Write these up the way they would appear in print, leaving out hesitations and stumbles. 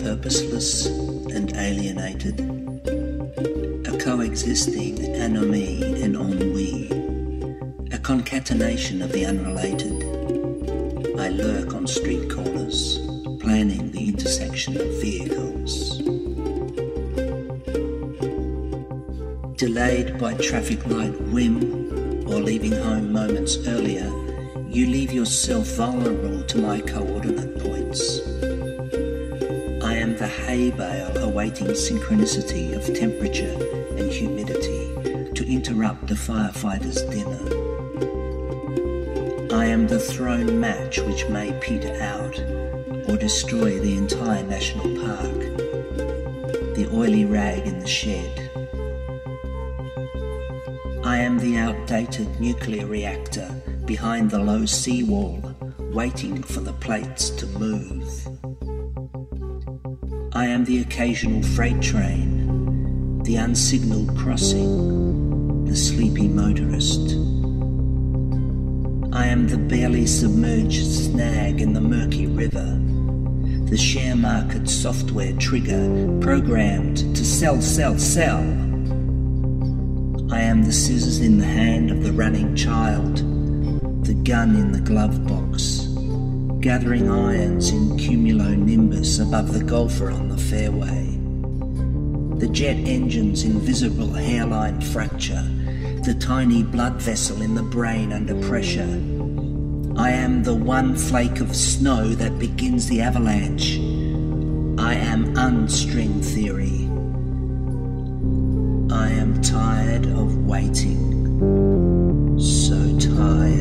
Purposeless and alienated, a coexisting anomie and ennui, a concatenation of the unrelated. I lurk on street corners, planning the intersection of vehicles. Delayed by traffic light whim or leaving home moments earlier, you leave yourself vulnerable to my coordinate points. I am the hay bale awaiting synchronicity of temperature and humidity to interrupt the firefighter's dinner. I am the thrown match which may peter out or destroy the entire national park, the oily rag in the shed. I am the outdated nuclear reactor behind the low seawall, waiting for the plates to move. I am the occasional freight train, the unsignalled crossing, the sleepy motorist. I am the barely submerged snag in the murky river, the share market software trigger programmed to sell, sell, sell. I am the scissors in the hand of the running child, the gun in the glove box, gathering irons in cumulonimbus above the golfer on the fairway, the jet engine's invisible hairline fracture, the tiny blood vessel in the brain under pressure. I am the one flake of snow that begins the avalanche. I am unstring theory. I am tired of waiting, so tired.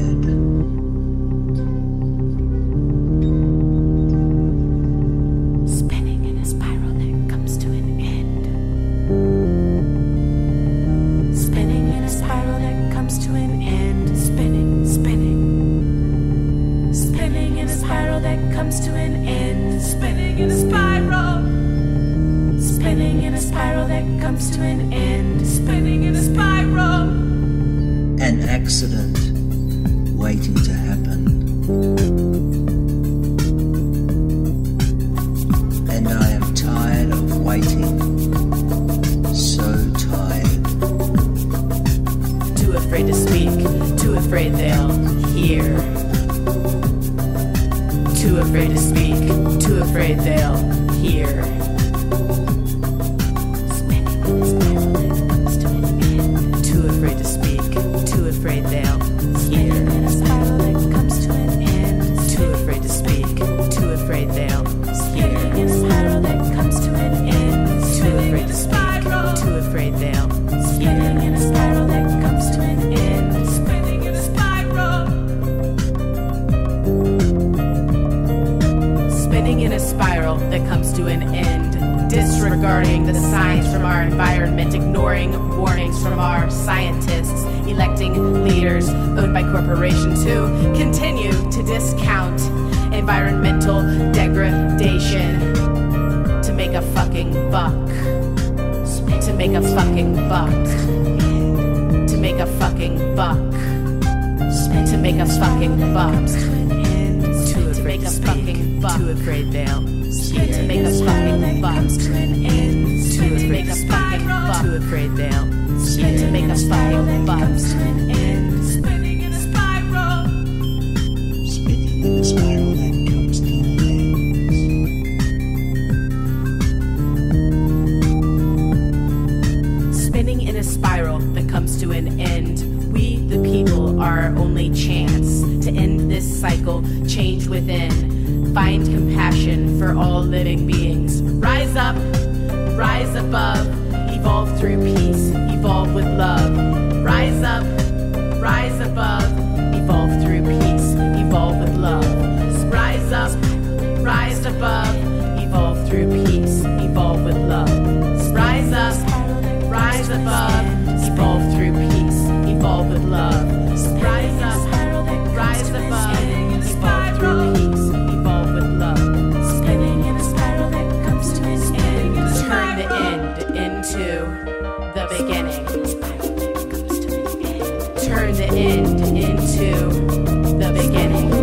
turn the end into the beginning.